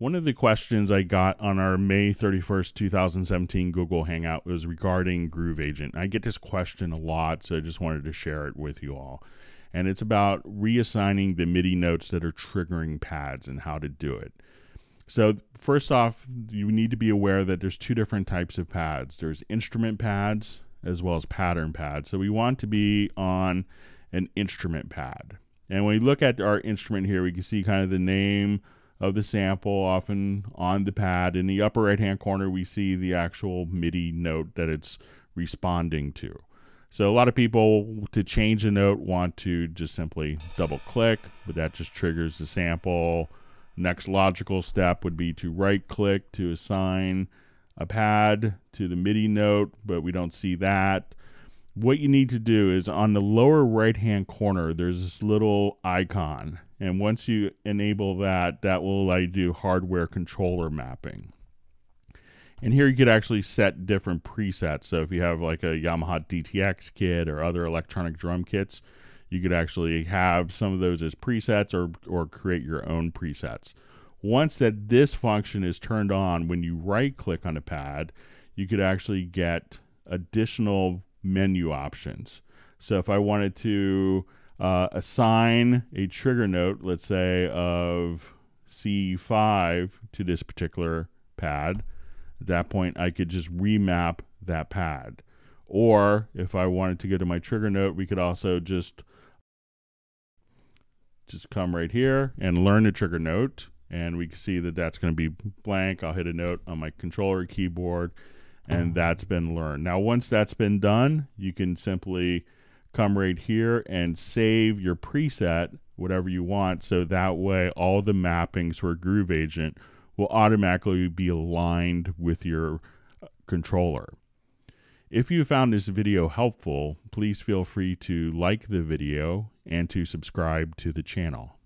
One of the questions I got on our May 31st, 2017 Google Hangout was regarding Groove Agent. I get this question a lot, so I just wanted to share it with you all. And it's about reassigning the MIDI notes that are triggering pads and how to do it. So first off, you need to be aware that there's two different types of pads. There's instrument pads as well as pattern pads. So we want to be on an instrument pad. And when we look at our instrument here, we can see kind of the name of the sample often on the pad. In the upper right hand corner, we see the actual MIDI note that it's responding to. So a lot of people, to change a note, want to just simply double click, but that just triggers the sample. Next logical step would be to right click to assign a pad to the MIDI note, but we don't see that. What you need to do is on the lower right hand corner, there's this little icon. And once you enable that, that will allow you to do hardware controller mapping. And here you could actually set different presets. So if you have like a Yamaha DTX kit or other electronic drum kits, you could actually have some of those as presets or create your own presets. Once that this function is turned on, when you right click on a pad, you could actually get additional menu options. So if I wanted to assign a trigger note, let's say of C5 to this particular pad, at that point I could just remap that pad. Or if I wanted to go to my trigger note, we could also just come right here and learn a trigger note. And we can see that that's going to be blank. I'll hit a note on my controller keyboard and that's been learned. Now, once that's been done, you can simply come right here and save your preset, whatever you want, so that way all the mappings for Groove Agent will automatically be aligned with your controller. If you found this video helpful, please feel free to like the video and to subscribe to the channel.